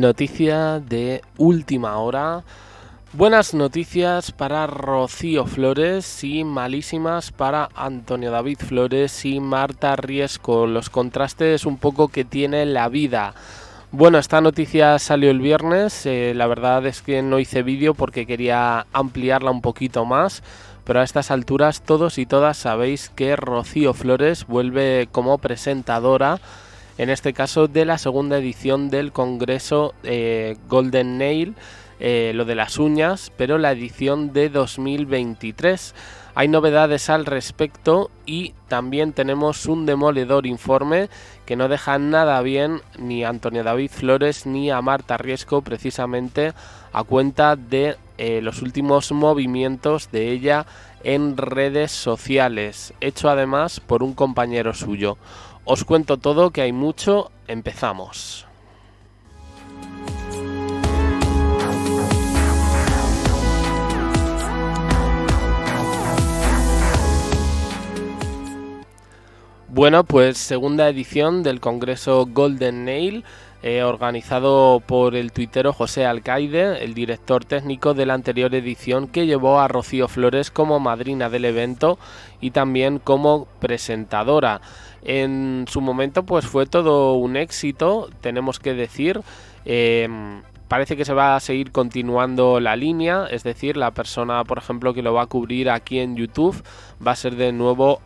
Noticia de última hora. Buenas noticias para Rocío Flores y malísimas para Antonio David Flores y Marta Riesco. Los contrastes un poco que tiene la vida. Bueno, esta noticia salió el viernes, la verdad es que no hice vídeo porque quería ampliarla un poquito más, pero a estas alturas todos y todas sabéis que Rocío Flores vuelve como presentadora, en este caso de la segunda edición del Congreso Golden Nail, lo de las uñas, pero la edición de 2023. Hay novedades al respecto y también tenemos un demoledor informe que no deja nada bien ni a Antonio David Flores ni a Marta Riesco, precisamente a cuenta de los últimos movimientos de ella en redes sociales, hecho además por un compañero suyo. Os cuento todo, que hay mucho, empezamos. Bueno, pues segunda edición del Congreso Golden Nail, organizado por el tuitero José Alcaide, el director técnico de la anterior edición que llevó a Rocío Flores como madrina del evento y también como presentadora. En su momento pues fue todo un éxito, tenemos que decir. Parece que se va a seguir continuando la línea, es decir, la persona, por ejemplo, que lo va a cubrir aquí en YouTube va a ser de nuevo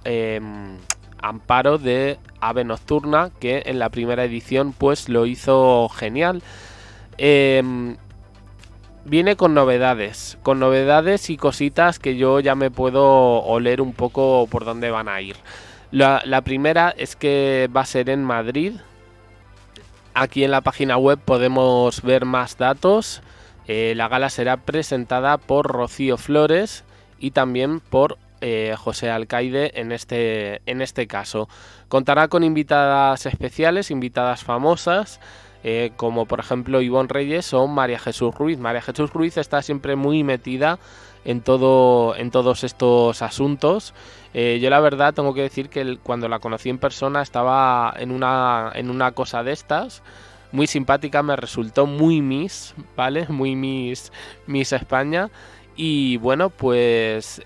Amparo de Ave Nocturna, que en la primera edición pues lo hizo genial. Viene con novedades y cositas que yo ya me puedo oler un poco por dónde van a ir. La primera es que va a ser en Madrid. Aquí en la página web podemos ver más datos. La gala será presentada por Rocío Flores y también por José Alcaide en este caso. Contará con invitadas especiales, invitadas famosas, como por ejemplo Ivonne Reyes o María Jesús Ruiz. María Jesús Ruiz está siempre muy metida en todos estos asuntos. Yo la verdad tengo que decir que cuando la conocí en persona estaba en una cosa de estas. Muy simpática, me resultó muy Miss, ¿vale? Muy Miss España. Y bueno, pues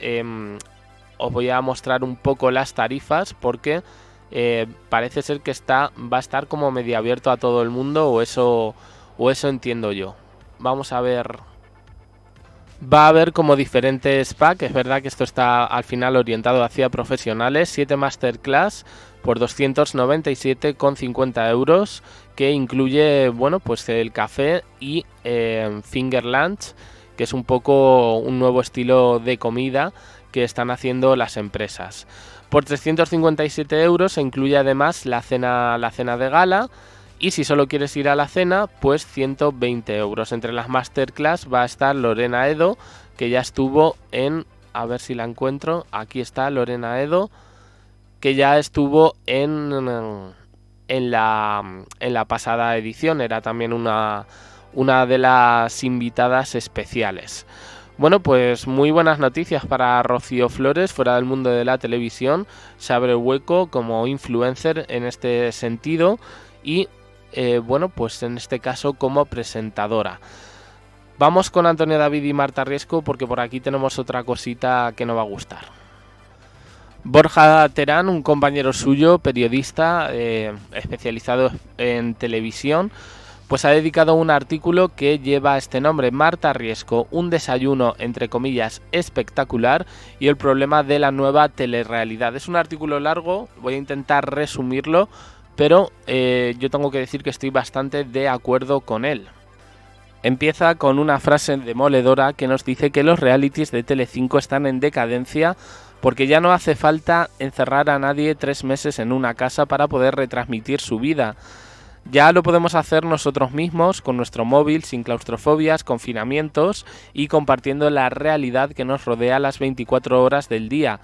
os voy a mostrar un poco las tarifas porque parece ser que va a estar como medio abierto a todo el mundo, o eso entiendo yo. Vamos a ver. Va a haber como diferentes packs, es verdad que esto está al final orientado hacia profesionales. 7 masterclass por 297,50 euros, que incluye, bueno, pues el café y finger lunch, que es un poco un nuevo estilo de comida que están haciendo las empresas. Por 357 euros se incluye además la cena de gala, y si solo quieres ir a la cena, pues 120 euros. Entre las masterclass va a estar Lorena Edo, que ya estuvo en... a ver si la encuentro. Aquí está Lorena Edo, que ya estuvo en la pasada edición. Era también una de las invitadas especiales. Bueno, pues muy buenas noticias para Rocío Flores, fuera del mundo de la televisión. Se abre hueco como influencer en este sentido y, bueno, pues en este caso como presentadora. Vamos con Antonio David y Marta Riesco porque por aquí tenemos otra cosita que nos va a gustar. Borja Terán, un compañero suyo, periodista especializado en televisión, pues ha dedicado un artículo que lleva este nombre: Marta Riesco, un desayuno entre comillas espectacular y el problema de la nueva telerrealidad. Es un artículo largo, voy a intentar resumirlo, pero yo tengo que decir que estoy bastante de acuerdo con él. Empieza con una frase demoledora que nos dice que los realities de Telecinco están en decadencia porque ya no hace falta encerrar a nadie 3 meses en una casa para poder retransmitir su vida. Ya lo podemos hacer nosotros mismos, con nuestro móvil, sin claustrofobias, confinamientos y compartiendo la realidad que nos rodea las 24 horas del día.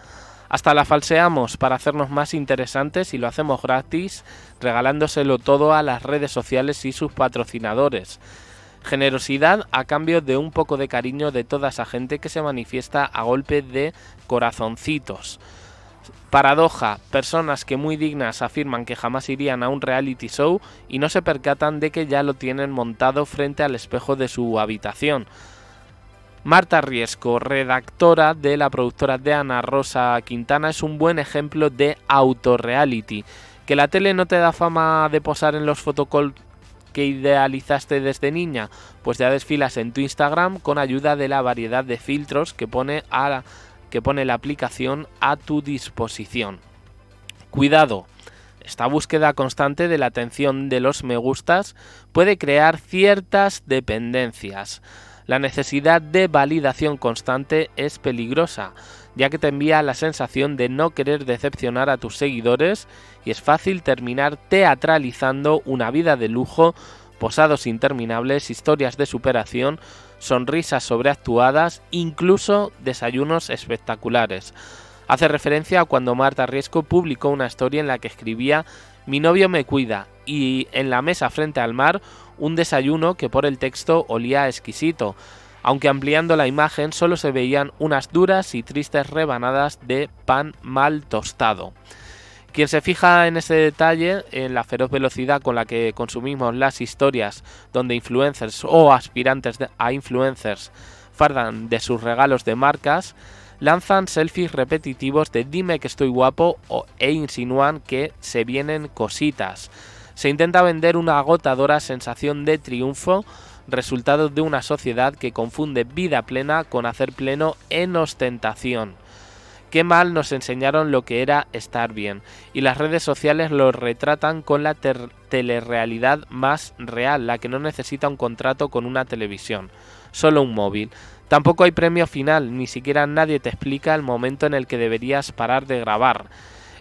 Hasta la falseamos para hacernos más interesantes y lo hacemos gratis, regalándoselo todo a las redes sociales y sus patrocinadores. Generosidad a cambio de un poco de cariño de toda esa gente que se manifiesta a golpe de corazoncitos. Paradoja, personas que muy dignas afirman que jamás irían a un reality show y no se percatan de que ya lo tienen montado frente al espejo de su habitación. Marta Riesco, redactora de la productora de Ana Rosa Quintana, es un buen ejemplo de autorreality. ¿Que la tele no te da fama de posar en los fotocalls que idealizaste desde niña? Pues ya desfilas en tu Instagram con ayuda de la variedad de filtros que pone la aplicación a tu disposición. Cuidado, esta búsqueda constante de la atención de los me gustas puede crear ciertas dependencias. La necesidad de validación constante es peligrosa, ya que te envía la sensación de no querer decepcionar a tus seguidores y es fácil terminar teatralizando una vida de lujo, posados interminables, historias de superación, sonrisas sobreactuadas, incluso desayunos espectaculares. Hace referencia a cuando Marta Riesco publicó una historia en la que escribía «Mi novio me cuida» y en la mesa frente al mar un desayuno que por el texto olía exquisito, aunque ampliando la imagen solo se veían unas duras y tristes rebanadas de pan mal tostado. Quien se fija en ese detalle, en la feroz velocidad con la que consumimos las historias donde influencers o aspirantes a influencers fardan de sus regalos de marcas, lanzan selfies repetitivos de dime que estoy guapo e insinúan que se vienen cositas. Se intenta vender una agotadora sensación de triunfo, resultado de una sociedad que confunde vida plena con hacer pleno en ostentación. Qué mal nos enseñaron lo que era estar bien, y las redes sociales lo retratan con la telerrealidad más real, la que no necesita un contrato con una televisión, solo un móvil. Tampoco hay premio final, ni siquiera nadie te explica el momento en el que deberías parar de grabar.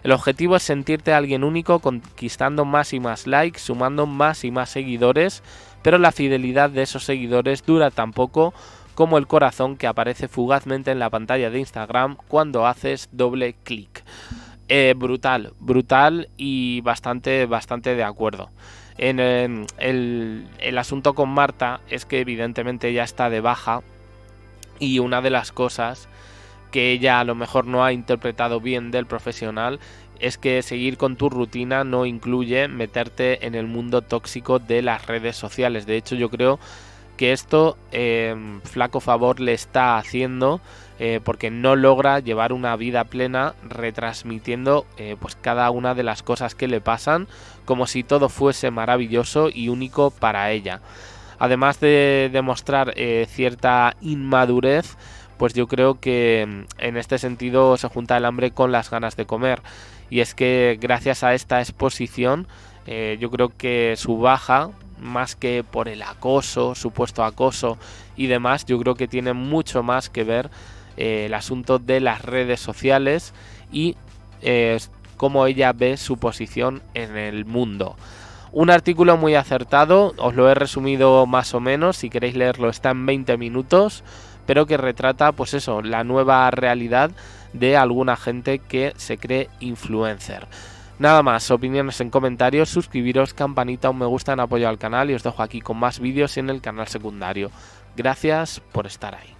El objetivo es sentirte alguien único, conquistando más y más likes, sumando más y más seguidores, pero la fidelidad de esos seguidores dura tan poco como el corazón que aparece fugazmente en la pantalla de Instagram cuando haces doble clic. Brutal y bastante de acuerdo. El asunto con Marta es que evidentemente ya está de baja y una de las cosas que ella a lo mejor no ha interpretado bien del profesional es que seguir con tu rutina no incluye meterte en el mundo tóxico de las redes sociales. De hecho, yo creo que esto flaco favor le está haciendo porque no logra llevar una vida plena retransmitiendo pues cada una de las cosas que le pasan como si todo fuese maravilloso y único para ella. Además de demostrar cierta inmadurez, pues yo creo que en este sentido se junta el hambre con las ganas de comer. Y es que gracias a esta exposición yo creo que su baja, más que por el acoso, supuesto acoso y demás, yo creo que tiene mucho más que ver el asunto de las redes sociales y cómo ella ve su posición en el mundo. Un artículo muy acertado, os lo he resumido más o menos, si queréis leerlo está en 20 minutos, pero que retrata pues eso, la nueva realidad de alguna gente que se cree influencer. Nada más, opiniones en comentarios, suscribiros, campanita, un me gusta en apoyo al canal y os dejo aquí con más vídeos en el canal secundario. Gracias por estar ahí.